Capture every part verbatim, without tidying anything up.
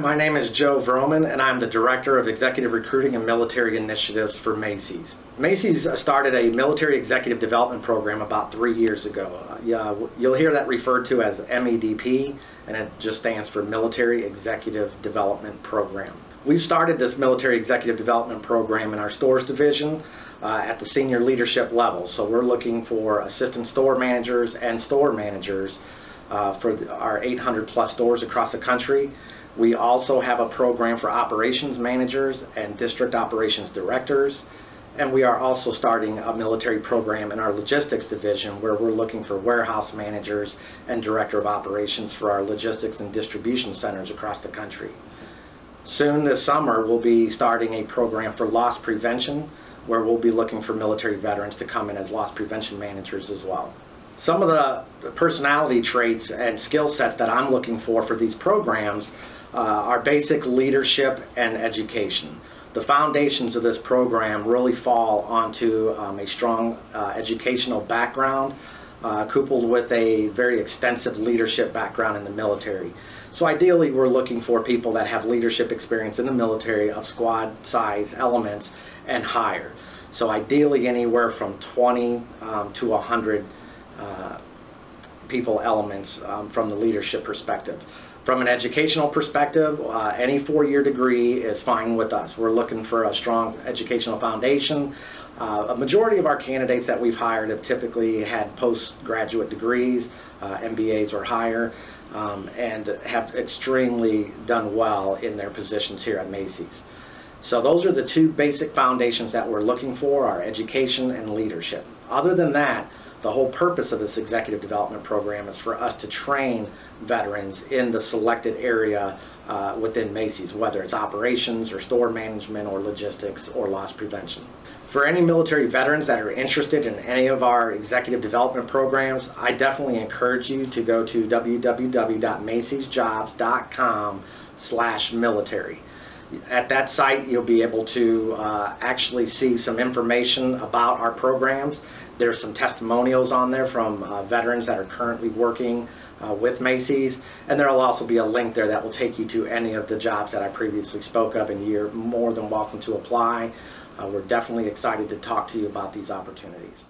My name is Joe Vroman, and I'm the Director of Executive Recruiting and Military Initiatives for Macy's. Macy's started a military executive development program about three years ago. Uh, yeah, you'll hear that referred to as M E D P, and it just stands for Military Executive Development Program. We've started this military executive development program in our stores division uh, at the senior leadership level. So we're looking for assistant store managers and store managers uh, for the, our eight hundred plus stores across the country. We also have a program for operations managers and district operations directors, and we are also starting a military program in our logistics division where we're looking for warehouse managers and director of operations for our logistics and distribution centers across the country. Soon this summer we'll be starting a program for loss prevention where we'll be looking for military veterans to come in as loss prevention managers as well. Some of the personality traits and skill sets that I'm looking for for these programs Uh, our basic leadership and education. The foundations of this program really fall onto um, a strong uh, educational background uh, coupled with a very extensive leadership background in the military. So ideally we're looking for people that have leadership experience in the military of squad size elements and higher. So ideally anywhere from twenty um, to one hundred uh, people elements um, from the leadership perspective. From an educational perspective, uh, any four-year degree is fine with us. We're looking for a strong educational foundation. Uh, a majority of our candidates that we've hired have typically had postgraduate degrees, uh, M B As or higher, um, and have extremely done well in their positions here at Macy's. So those are the two basic foundations that we're looking for, our education and leadership. Other than that, the whole purpose of this executive development program is for us to train veterans in the selected area uh, within Macy's, whether it's operations or store management or logistics or loss prevention. For any military veterans that are interested in any of our executive development programs, I definitely encourage you to go to w w w dot macy's jobs dot com slash military. At that site, you'll be able to uh, actually see some information about our programs. There's some testimonials on there from uh, veterans that are currently working uh, with Macy's, and there will also be a link there that will take you to any of the jobs that I previously spoke of, and you're more than welcome to apply. Uh, we're definitely excited to talk to you about these opportunities.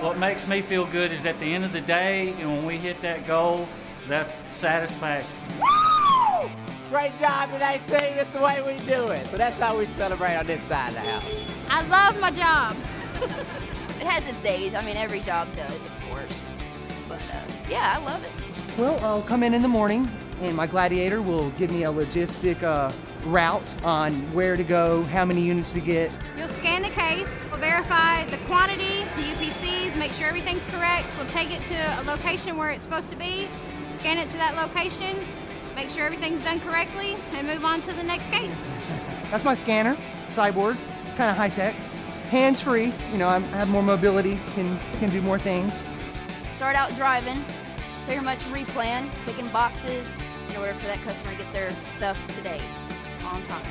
What makes me feel good is at the end of the day, and when we hit that goal, that's satisfaction. Woo! Great job today, team. That's the way we do it. So that's how we celebrate on this side of the house. I love my job. It has its days. I mean, every job does, of course. But uh, yeah, I love it. Well, I'll come in in the morning, and my gladiator will give me a logistic uh, route on where to go, how many units to get. You'll scan the case, we'll verify the quantity, the U P Cs, make sure everything's correct. We'll take it to a location where it's supposed to be, scan it to that location, make sure everything's done correctly, and move on to the next case. That's my scanner, Cyborg, kind of high-tech. Hands-free, you know, I have more mobility, can, can do more things. Start out driving, pretty much replan, picking boxes in order for that customer to get their stuff today, on time.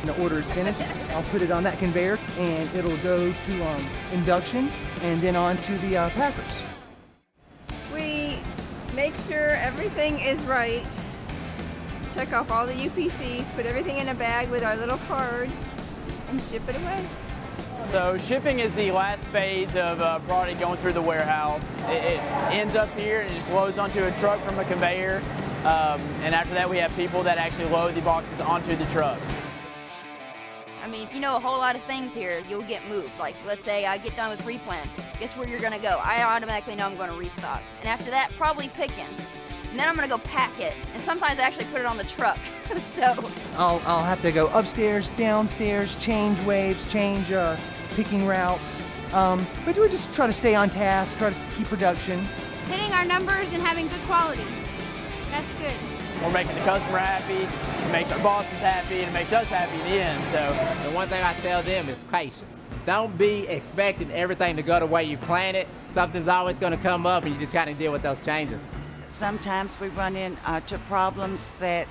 When the order is finished, I'll put it on that conveyor and it'll go to um, induction and then on to the uh, packers. We make sure everything is right, check off all the U P Cs, put everything in a bag with our little cards and ship it away. So shipping is the last phase of uh, product going through the warehouse. It, it ends up here and it just loads onto a truck from a conveyor. Um, and after that we have people that actually load the boxes onto the trucks. I mean, if you know a whole lot of things here, you'll get moved. Like, let's say I get done with replan. Guess where you're gonna go? I automatically know I'm gonna restock. And after that, probably picking. And then I'm gonna go pack it. And sometimes I actually put it on the truck, so. I'll, I'll have to go upstairs, downstairs, change waves, change uh, picking routes. Um, but we just try to stay on task, try to keep production. Hitting our numbers and having good quality. That's good. We're making the customer happy, it makes our bosses happy, and it makes us happy in the end, so. The one thing I tell them is patience. Don't be expecting everything to go the way you plan it. Something's always gonna come up and you just gotta deal with those changes. Sometimes we run into uh, problems that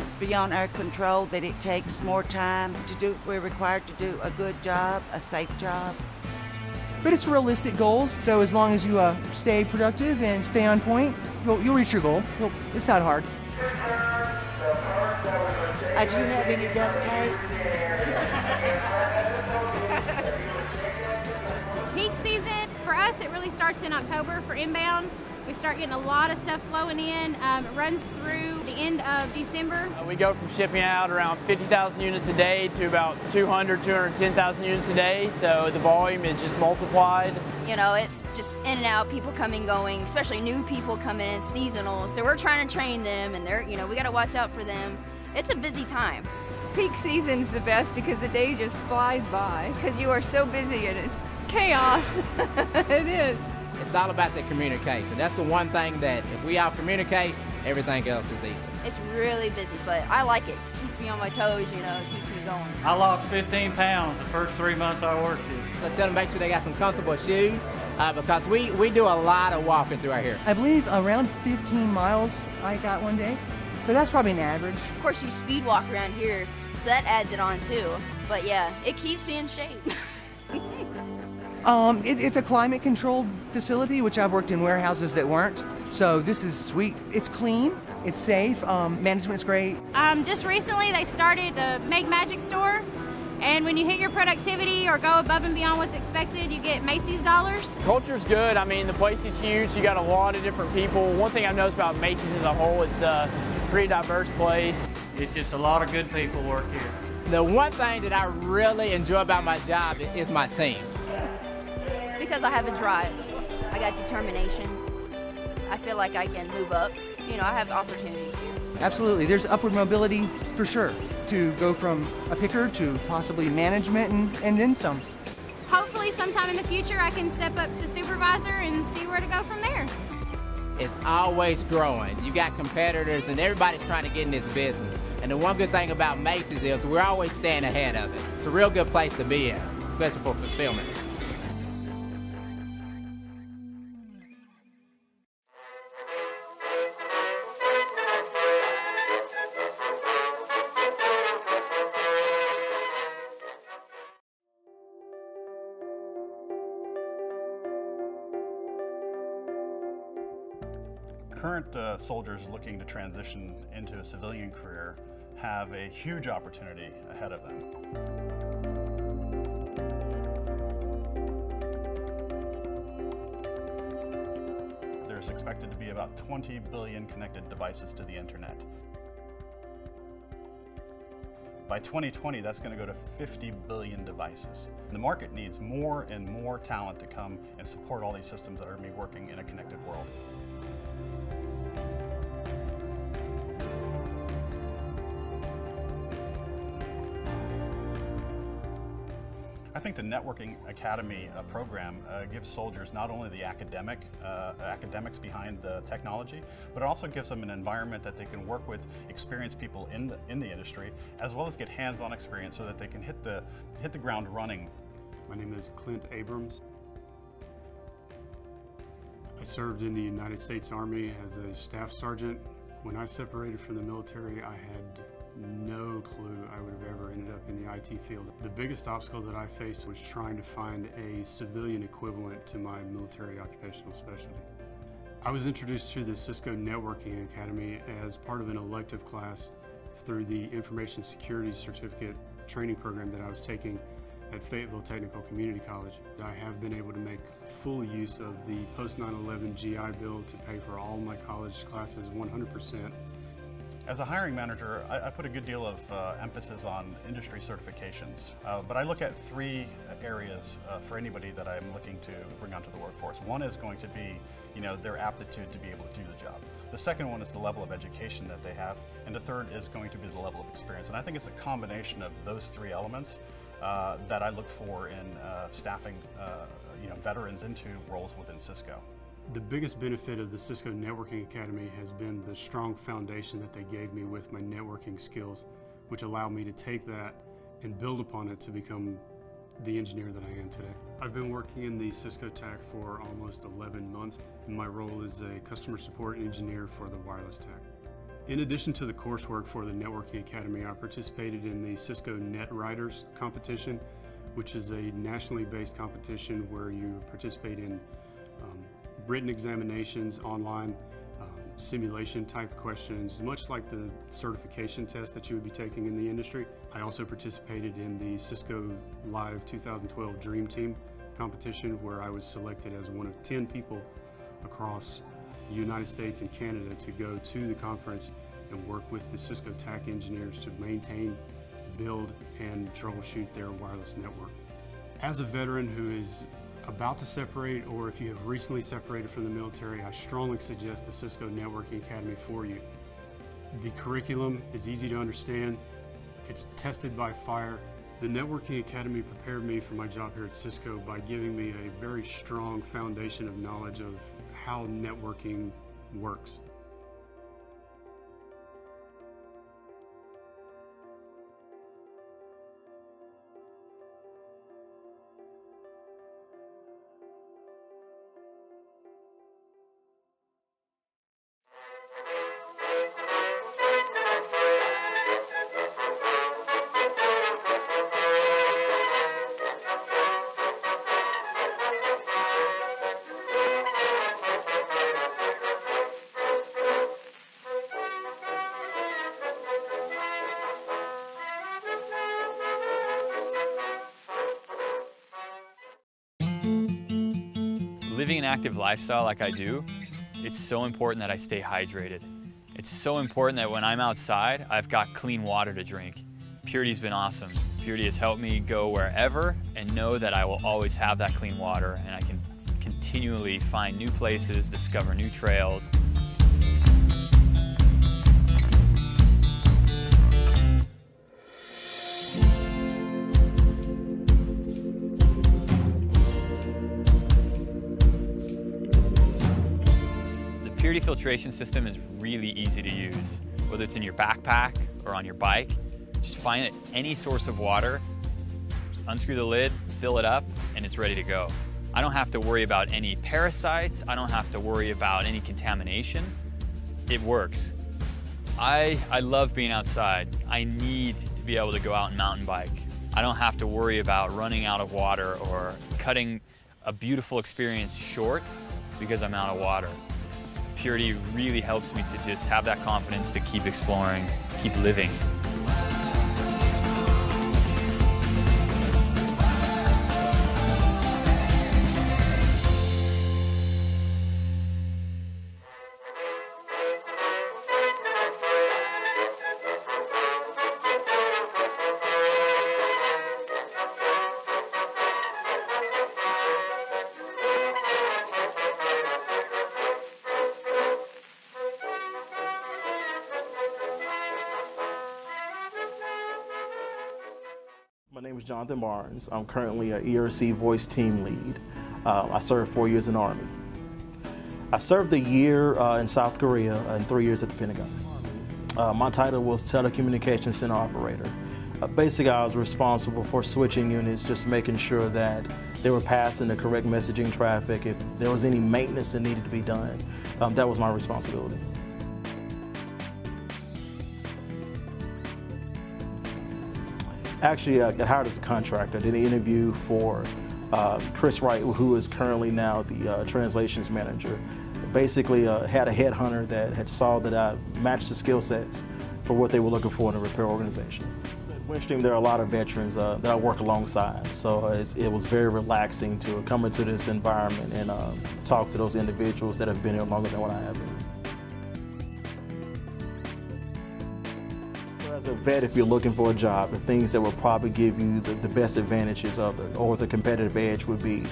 it's beyond our control, that it takes more time to do. We're required to do a good job, a safe job. But it's realistic goals, so as long as you uh, stay productive and stay on point, you'll, you'll reach your goal. You'll, it's not hard. I do have any duct tape. Peak season, for us, it really starts in October for inbound. We start getting a lot of stuff flowing in. Um, it runs through the end of December. Uh, we go from shipping out around fifty thousand units a day to about two hundred, two hundred ten thousand units a day. So the volume is just multiplied. You know, it's just in and out, people coming, going, especially new people coming in, seasonal. So we're trying to train them, and they're, you know, we got to watch out for them. It's a busy time. Peak season's the best because the day just flies by because you are so busy and it's chaos. It is. It's all about the communication. That's the one thing that if we all communicate, everything else is easy. It's really busy, but I like it. It keeps me on my toes, you know, it keeps me going. I lost fifteen pounds the first three months I worked here. So tell them to make sure they got some comfortable shoes uh, because we, we do a lot of walking through our here. I believe around fifteen miles I got one day, so that's probably an average. Of course, you speed walk around here, so that adds it on too. But yeah, it keeps me in shape. Um, it, it's a climate-controlled facility, which I've worked in warehouses that weren't, so this is sweet. It's clean, it's safe, um, management's great. Um, just recently they started the Make Magic store, and when you hit your productivity or go above and beyond what's expected, you get Macy's dollars. Culture's good. I mean, the place is huge. You got a lot of different people. One thing I've noticed about Macy's as a whole, it's a pretty diverse place. It's just a lot of good people work here. The one thing that I really enjoy about my job is my team. Because I have a drive, I got determination. I feel like I can move up. You know, I have opportunities here. Absolutely, there's upward mobility for sure to go from a picker to possibly management and, and then some. Hopefully sometime in the future I can step up to supervisor and see where to go from there. It's always growing. You got competitors and everybody's trying to get in this business. And the one good thing about Macy's is we're always staying ahead of it. It's a real good place to be in, especially for fulfillment. Current uh, soldiers looking to transition into a civilian career have a huge opportunity ahead of them. There's expected to be about twenty billion connected devices to the internet. By twenty twenty, that's going to go to fifty billion devices. The market needs more and more talent to come and support all these systems that are going to be working in a connected world. I think the Networking Academy uh, program uh, gives soldiers not only the academic uh, academics behind the technology, but it also gives them an environment that they can work with experienced people in the, in the industry, as well as get hands-on experience so that they can hit the, hit the ground running. My name is Clint Abrams. I served in the United States Army as a staff sergeant. When I separated from the military, I had no clue I would have ever ended up in the I T field. The biggest obstacle that I faced was trying to find a civilian equivalent to my military occupational specialty. I was introduced to the Cisco Networking Academy as part of an elective class through the Information Security Certificate training program that I was taking at Fayetteville Technical Community College. I have been able to make full use of the post nine eleven G I Bill to pay for all my college classes one hundred percent. As a hiring manager, I, I put a good deal of uh, emphasis on industry certifications, uh, but I look at three areas uh, for anybody that I'm looking to bring onto the workforce. One is going to be, you know, their aptitude to be able to do the job. The second one is the level of education that they have, and the third is going to be the level of experience. And I think it's a combination of those three elements uh, that I look for in uh, staffing, uh, you know, veterans into roles within Cisco. The biggest benefit of the Cisco Networking Academy has been the strong foundation that they gave me with my networking skills, which allowed me to take that and build upon it to become the engineer that I am today. I've been working in the Cisco T A C for almost eleven months, and my role is a customer support engineer for the wireless T A C. In addition to the coursework for the Networking Academy, I participated in the Cisco NetRiders competition, which is a nationally based competition where you participate in um, written examinations online, um, simulation type questions, much like the certification test that you would be taking in the industry. I also participated in the Cisco Live two thousand twelve Dream Team competition, where I was selected as one of ten people across the United States and Canada to go to the conference and work with the Cisco T A C engineers to maintain, build, and troubleshoot their wireless network. As a veteran who is about to separate, or if you have recently separated from the military, I strongly suggest the Cisco Networking Academy for you. The curriculum is easy to understand. It's tested by fire. The Networking Academy prepared me for my job here at Cisco by giving me a very strong foundation of knowledge of how networking works. Living an active lifestyle like I do, it's so important that I stay hydrated. It's so important that when I'm outside, I've got clean water to drink. Puritii's been awesome. Puritii has helped me go wherever and know that I will always have that clean water, and I can continually find new places, discover new trails. The filtration system is really easy to use, whether it's in your backpack or on your bike. Just find it, any source of water, unscrew the lid, fill it up, and it's ready to go. I don't have to worry about any parasites. I don't have to worry about any contamination. It works. I, I love being outside. I need to be able to go out and mountain bike. I don't have to worry about running out of water or cutting a beautiful experience short because I'm out of water. Puritii really helps me to just have that confidence to keep exploring, keep living. Jonathan Barnes. I'm currently an E R C voice team lead. Uh, I served four years in the Army. I served a year uh, in South Korea and three years at the Pentagon. Uh, my title was Telecommunications Center Operator. Uh, basically, I was responsible for switching units, just making sure that they were passing the correct messaging traffic. If there was any maintenance that needed to be done, um, that was my responsibility. Actually, I got hired as a contractor. I did an interview for uh, Chris Wright, who is currently now the uh, translations manager. Basically, uh, had a headhunter that had saw that I matched the skill sets for what they were looking for in a repair organization. At Windstream, there are a lot of veterans uh, that I work alongside, so it's, it was very relaxing to come into this environment and uh, talk to those individuals that have been here longer than what I have been. As a vet, if you're looking for a job, the things that will probably give you the, the best advantages of it, or the competitive edge, would be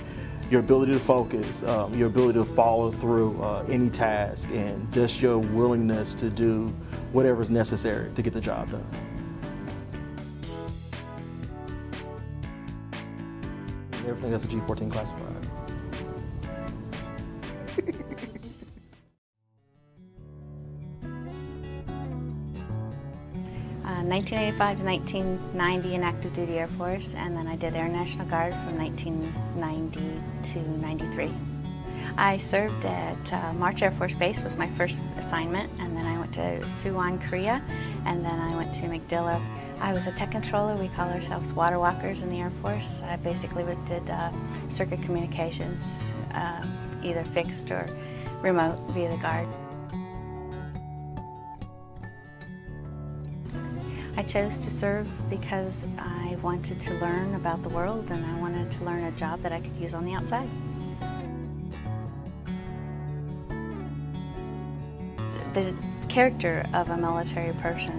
your ability to focus, um, your ability to follow through uh, any task, and just your willingness to do whatever is necessary to get the job done. Everything that's a G fourteen classified. nineteen eighty-five to nineteen ninety in active duty Air Force, and then I did Air National Guard from nineteen ninety to ninety-three. I served at uh, March Air Force Base, was my first assignment, and then I went to Suwon, Korea, and then I went to McDill. I was a tech controller. We call ourselves water walkers in the Air Force. I basically did uh, circuit communications, uh, either fixed or remote via the guard. I chose to serve because I wanted to learn about the world, and I wanted to learn a job that I could use on the outside. The character of a military person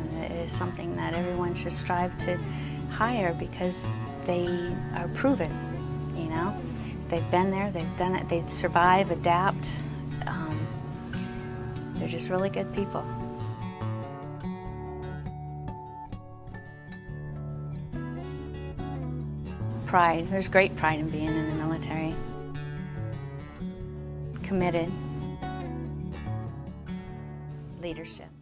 is something that everyone should strive to hire because they are proven, you know. They've been there, they've done it, they survive, adapt. Um, they're just really good people. Pride, there's great pride in being in the military. Committed. Leadership.